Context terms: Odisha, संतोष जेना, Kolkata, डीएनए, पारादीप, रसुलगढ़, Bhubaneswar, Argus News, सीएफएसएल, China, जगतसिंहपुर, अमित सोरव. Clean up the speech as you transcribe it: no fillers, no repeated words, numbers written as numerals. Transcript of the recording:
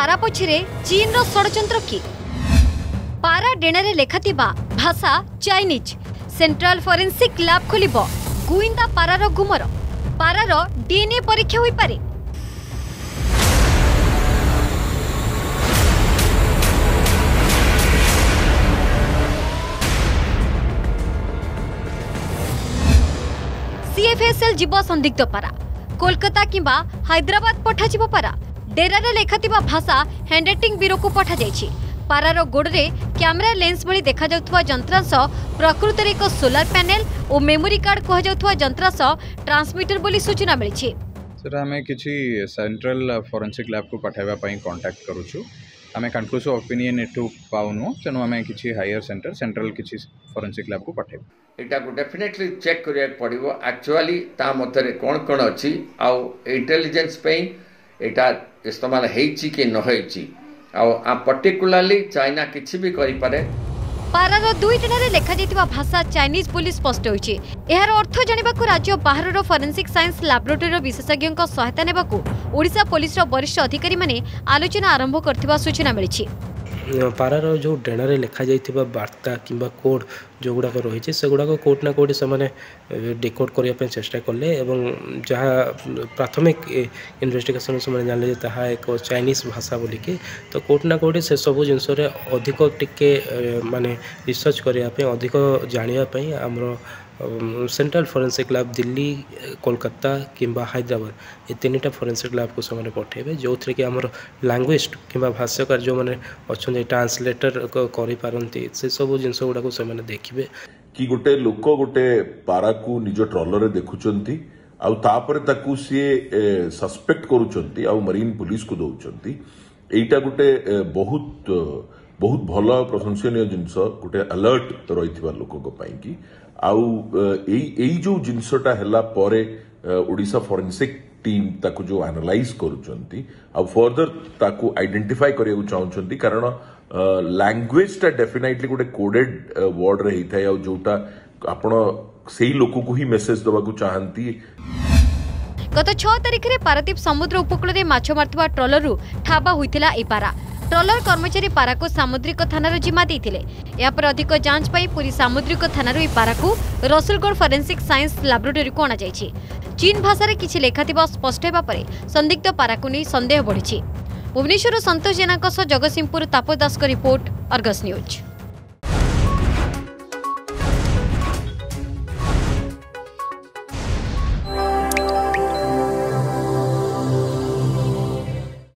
पारा पछरे चीन रो षड्यंत्र की पारा डेणारे लेखाथिबा भाषा चाइनीज सेंट्रल फोरेंसिक लैब खोलिबो गुइंदा पारार गुमर पारार डीएनए परीक्षा होई पारे। सीएफएसएल जीव संदिग्ध पारा कोलकाता किंबा हैदराबाद पठाजिबो पारा डेरारे लेखाथिबा भाषा हैंडराइटिंग ब्यूरो को पठा जाइछि। पारार गोड़े कैमरा लेंस भली देखा जाउथवा जंत्रांश प्रकृतर एक सोलर पैनल और मेमोरी कार्ड कह जाउथवा जंत्रांश ट्रांसमीटर बोली सूचना मिली। सेटा हमें किछि सेंट्रल फोरेंसिक लैब को पठाइबा पई कांटेक्ट करूछु। हमें कंक्लूसिव ओपिनियन एटू पाउनु तेनु हमें किछि हायर सेंटर सेंट्रल किछि फोरेंसिक लैब को पठाइब। एटा को डेफिनेटली चेक करिया पड़िबो एक्चुअली ता मतरे कोन कोन अछि आ इंटेलिजेंस पई एटा इस्तेमाल कि आ पर्टिकुलरली चाइना किसी भी करे। पारार दुई दिन में लिखा भाषा चाइनीज पुलिस स्पष्ट होती यार अर्थ जाना राज्य बाहर फोरेंसिक साइंस लैबोरेटरी विशेषज्ञों सहायता नेबा ओडिशा पुलिस वरिष्ठ अधिकारी माने आलोचना आरंभ कर सूचना मिली। पारार जो डेणारे लिखा जाइथिबा वार्ता किंबा कोड जो गुड़ाक रही से गुड़ाक कोट ना कोटी से डिकोड करने चेष्टा कले जहाँ प्राथमिक इन्वेस्टिगेशन से जानले ताहा एक चाइनीज भाषा बोलिके तो कोट ना कोटी से सब जिनस अधिक टिके माने रिसर्च करने अधिक जानापी आमर central forensic lab Delhi Kolkata किंबा हैदराबाद ये तीन फोरेंसिक लैब को से पठेबे जो थी कि आमर लांगुएस्ट किंबा भाष्यकार जो मैंने अच्छा ट्रांसलेटर करपारती से सब जिनस गुड़ाक से देखिबे कि गोटे लोक गोटे पारा को निज ट्रॉलर देखुचंती आउ तापर ताकू सी सस्पेक्ट करूचंती आउ मरीन पुलिस को दउचंती। एटा गोटे बहुत बहुत भल प्रशंसनीय जिनस गोटे अलर्ट रहिथिबा लोक को पई कि आउ एई एई जो जिनसटा हला पारे ओडिसा फोरेंसिक टीम ताकू जो एनालाइज करूचंती आउ फर्दर ताकू आइडेंटिफाई करियो चाहउचंती कारण लैंग्वेज टा डेफिनेटली गोटे कोडेड वर्ड रही था या जोटा आपण सेही लोक को ही मेसेज दबा को चाहंती। गत 6 तारीख रे पारादीप समुद्र उपकूल रे माछो मारथवा ट्रॉलर रु ठाबा होइतिला ए पारा। ट्रॉलर कर्मचारी पारा को सामुद्रिक थाना रो जिम्मा देथिले। या पर अधिक जांच पाई पूरी सामुद्रिक थाना रो ए पारा को रसुलगढ़ फोरेंसिक साइंस लैबोरेटरी को अना जायछि। चीन भाषा रे किछि लेखाथिबा स्पष्ट हेबा परे संदिग्ध पारा को नै संदेह बढ़िछि। भुवनेश्वर संतोष जेना जगतसिंहपुर तापदास का रिपोर्ट, अर्गस न्यूज।